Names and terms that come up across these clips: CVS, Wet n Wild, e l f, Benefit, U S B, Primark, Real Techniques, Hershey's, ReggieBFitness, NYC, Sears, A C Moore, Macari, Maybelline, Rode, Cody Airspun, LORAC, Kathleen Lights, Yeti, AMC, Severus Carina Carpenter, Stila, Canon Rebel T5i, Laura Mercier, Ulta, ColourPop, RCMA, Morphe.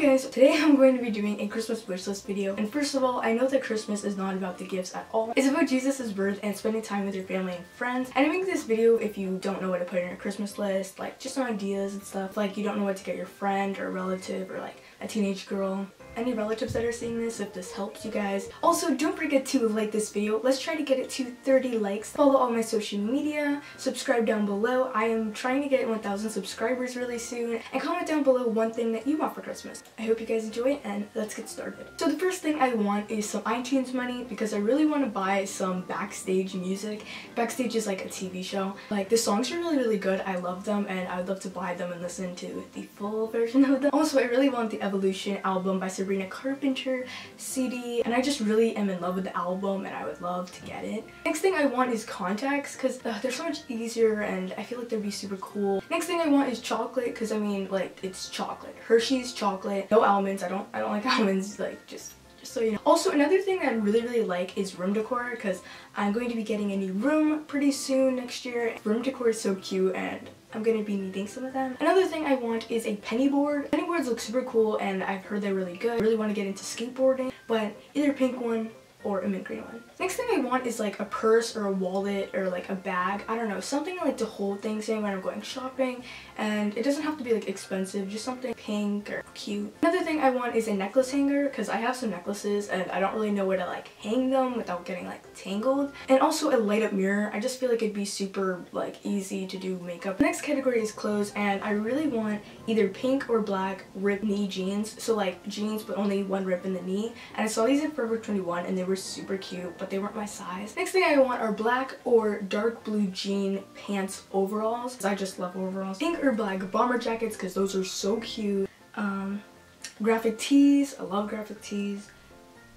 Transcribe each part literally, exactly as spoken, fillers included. guys, today I'm going to be doing a Christmas wish list video. And first of all, I know that Christmas is not about the gifts at all. It's about Jesus' birth and spending time with your family and friends. And I make this video if you don't know what to put in your Christmas list, like just some ideas and stuff. Like you don't know what to get your friend or relative or like a teenage girl. Any relatives that are seeing this, if this helps you guys. Also, don't forget to like this video. Let's try to get it to thirty likes. Follow all my social media. Subscribe down below. I am trying to get one thousand subscribers really soon. And comment down below one thing that you want for Christmas. I hope you guys enjoy it, and let's get started. So the first thing I want is some iTunes money because I really want to buy some Backstage music. Backstage is like a T V show. Like, the songs are really, really good. I love them, and I would love to buy them and listen to the full version of them. Also, I really want the Evolution album by Severus Carina Carpenter C D, and I just really am in love with the album and I would love to get it. Next thing I want is contacts because uh, they're so much easier and I feel like they'd be super cool. Next thing I want is chocolate because I mean, like, it's chocolate. Hershey's chocolate, no almonds. I don't I don't like almonds, like just Just so you know. Also, another thing that I really, really like is room decor because I'm going to be getting a new room pretty soon next year. Room decor is so cute and I'm going to be needing some of them. Another thing I want is a penny board. Penny boards look super cool and I've heard they're really good. I really want to get into skateboarding, but either pink one or a mint green one. Next thing I want is like a purse or a wallet or like a bag. I don't know, something like to hold things in when I'm going shopping, and it doesn't have to be like expensive, just something pink or cute. Another thing I want is a necklace hanger because I have some necklaces and I don't really know where to like hang them without getting like tangled. And also a light up mirror. I just feel like it'd be super like easy to do makeup. The next category is clothes, and I really want either pink or black ripped knee jeans. So like jeans but only one rip in the knee, and I saw these at Forever twenty-one and they were were super cute, but they weren't my size. Next thing I want are black or dark blue jean pants overalls because I just love overalls. Pink or black bomber jackets because those are so cute. Um, graphic tees. I love graphic tees.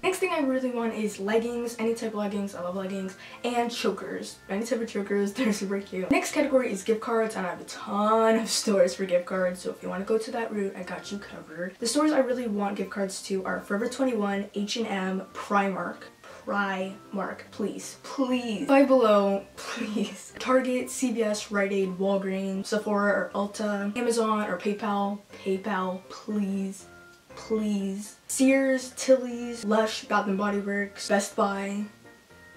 Next thing I really want is leggings, any type of leggings, I love leggings, and chokers, any type of chokers, they're super cute. Next category is gift cards, and I have a ton of stores for gift cards, so if you want to go to that route, I got you covered. The stores I really want gift cards to are Forever twenty-one, H and M, Primark. Primark, please, please. Five Below, please. Target, C V S, Rite Aid, Walgreens, Sephora or Ulta, Amazon or PayPal, PayPal, please, please. Sears, Tilly's, Lush, Bath and Body Works, Best Buy,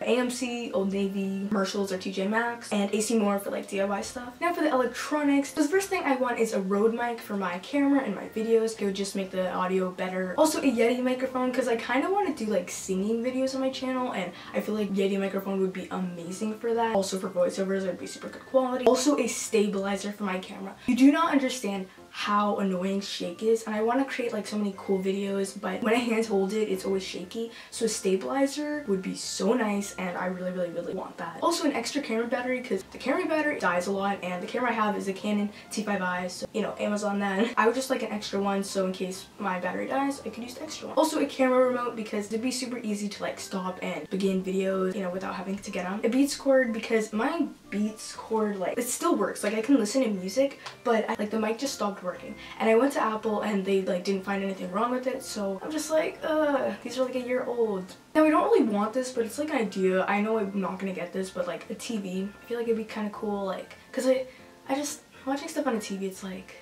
A M C, Old Navy, Marshalls or T J Maxx, and A C Moore for like D I Y stuff. Now for the electronics, the first thing I want is a Rode mic for my camera and my videos. It would just make the audio better. Also a Yeti microphone because I kind of want to do like singing videos on my channel and I feel like Yeti microphone would be amazing for that. Also for voiceovers it would be super good quality. Also a stabilizer for my camera. You do not understand how annoying shake is, and I want to create like so many cool videos, but when I hand hold it it's always shaky, so a stabilizer would be so nice and I really really really want that. Also an extra camera battery because the camera battery dies a lot and the camera I have is a Canon T five i, so you know, Amazon that. I would just like an extra one so in case my battery dies I could use the extra one. Also a camera remote because it'd be super easy to like stop and begin videos, you know, without having to get on. A Beats cord because my Beats cord, like, it still works, like I can listen to music but I, like the mic just stopped working. Working. And I went to Apple and they like didn't find anything wrong with it, so I'm just like, uh, these are like a year old. Now I don't really want this, but it's like an idea. I know I'm not gonna get this, but like a T V, I feel like it'd be kind of cool, like, cause I, I just watching stuff on a T V, it's like.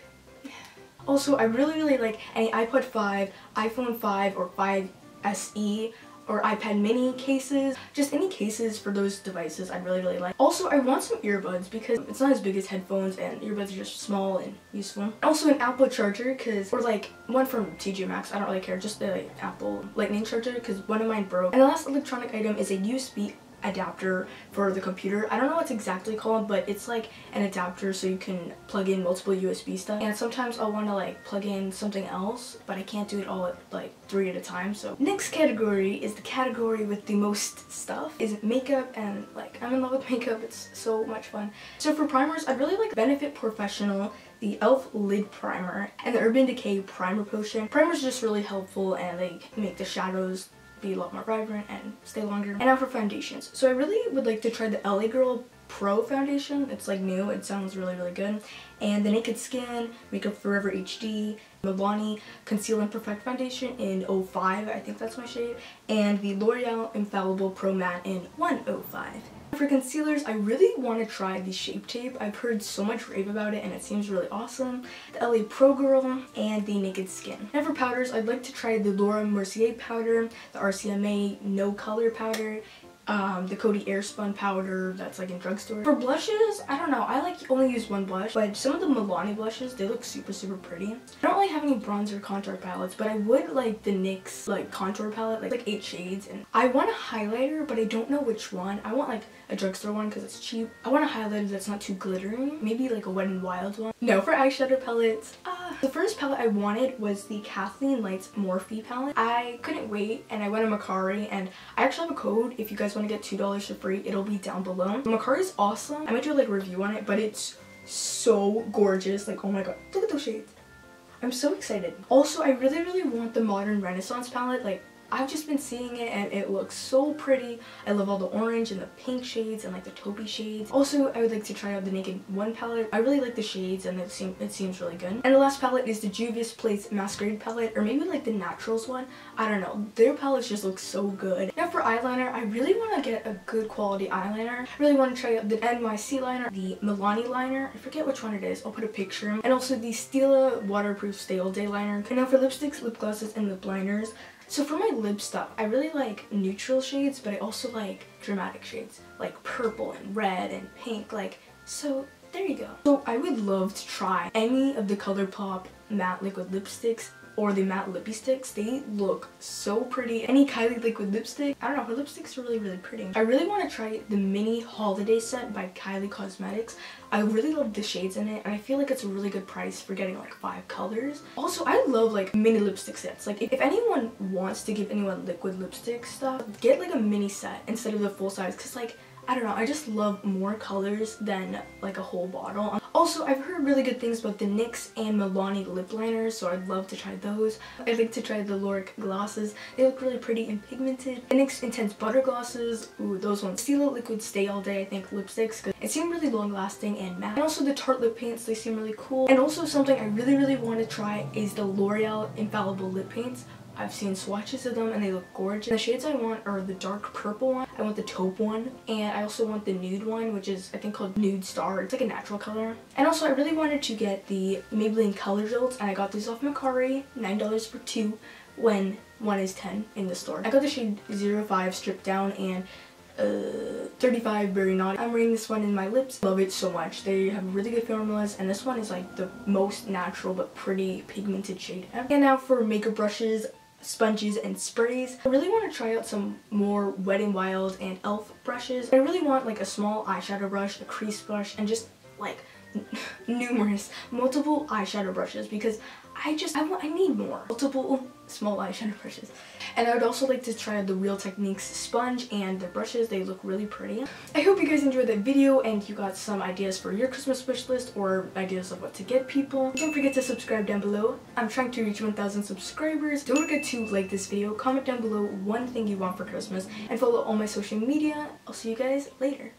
Yeah. Also, I really really like any iPod five, iPhone five, or five S E. Or iPad mini cases, just any cases for those devices I really really like. Also I want some earbuds because it's not as big as headphones and earbuds are just small and useful. Also an Apple charger because, or like one from T J Maxx, I don't really care, just the Apple lightning charger because one of mine broke. And the last electronic item is a U S B adapter for the computer. I don't know what's exactly called, but it's like an adapter so you can plug in multiple U S B stuff, and sometimes I'll want to like plug in something else but I can't do it all at like three at a time. So next category is the category with the most stuff, is makeup, and like I'm in love with makeup, it's so much fun. So for primers, I'd really like Benefit Professional, the e l f Lid Primer, and the Urban Decay Primer Potion. Primers are just really helpful and they make the shadows be a lot more vibrant and stay longer. And now for foundations. So I really would like to try the L A Girl Pro Foundation. It's like new, it sounds really really good. And the Naked Skin, Makeup Forever H D, Milani Conceal and Perfect Foundation in oh five, I think that's my shade, and the L'Oreal Infallible Pro Matte in one oh five. For concealers, I really want to try the Shape Tape. I've heard so much rave about it and it seems really awesome. The L A Pro Girl and the Naked Skin. And for powders, I'd like to try the Laura Mercier powder, the R C M A No Color powder, Um, the Cody Airspun powder that's like in drugstore. For blushes, I don't know, I like only use one blush, but some of the Milani blushes, they look super super pretty. I don't really have any bronzer contour palettes, but I would like the NYX like contour palette, like, like eight shades. And I want a highlighter, but I don't know which one. I want like a drugstore one because it's cheap. I want a highlighter that's not too glittering, maybe like a Wet n Wild one. No, for eyeshadow palettes, uh, the first palette I wanted was the Kathleen Lights Morphe palette. I couldn't wait and I went to Macari, and I actually have a code if you guys want to get two dollars for free, it'll be down below. Macari is awesome. I might do like a review on it, but it's so gorgeous. Like, oh my god, look at those shades. I'm so excited. Also, I really really want the Modern Renaissance palette. Like, I've just been seeing it and it looks so pretty. I love all the orange and the pink shades and like the taupey shades. Also, I would like to try out the Naked One palette. I really like the shades and it, seem it seems really good. And the last palette is the Juvia's Place Masquerade palette, or maybe like the Naturals one. I don't know. Their palettes just look so good. Now for eyeliner, I really want to get a good quality eyeliner. I really want to try out the N Y C liner, the Milani liner. I forget which one it is. I'll put a picture. And also the Stila Waterproof Stay All Day liner. And now for lipsticks, lip glosses, and lip liners. So for my lip stuff, I really like neutral shades, but I also like dramatic shades, like purple and red and pink, like, so there you go. So I would love to try any of the ColourPop matte liquid lipsticks or the matte lippy sticks. They look so pretty. Any Kylie liquid lipstick, I don't know, her lipsticks are really really pretty. I really want to try the mini holiday set by Kylie Cosmetics. I really love the shades in it and I feel like it's a really good price for getting like five colors. Also, I love like mini lipstick sets. Like, if, if anyone wants to give anyone liquid lipstick stuff, get like a mini set instead of the full size, because like, I don't know, I just love more colors than like a whole bottle. Also, I've heard really good things about the NYX and Milani lip liners, so I'd love to try those. I'd like to try the LORAC glosses. They look really pretty and pigmented. The NYX Intense Butter glosses, ooh, those ones. Stila Liquid Stay All Day, I think, lipsticks, because it seemed really long lasting and matte. And also the Tarte lip paints, they seem really cool. And also something I really really want to try is the L'Oreal Infallible lip paints. I've seen swatches of them and they look gorgeous. The shades I want are the dark purple one, I want the taupe one, and I also want the nude one, which is I think called Nude Star. It's like a natural color. And also I really wanted to get the Maybelline Color Jolts, and I got these off Macari, nine dollars for two when one is ten in the store. I got the shade zero five Stripped Down and uh, thirty-five Very Naughty. I'm wearing this one in my lips. Love it so much. They have really good formulas, and this one is like the most natural but pretty pigmented shade ever. And now for makeup brushes, sponges, and sprays. I really want to try out some more Wet n Wild and e l f brushes. I really want like a small eyeshadow brush, a crease brush, and just like numerous, multiple eyeshadow brushes, because I just, I, want, I need more. Multiple small eyeshadow brushes. And I would also like to try the Real Techniques sponge and the brushes. They look really pretty. I hope you guys enjoyed that video and you got some ideas for your Christmas wish list or ideas of what to get people. Don't forget to subscribe down below. I'm trying to reach one thousand subscribers. Don't forget to like this video, comment down below one thing you want for Christmas, and follow all my social media. I'll see you guys later.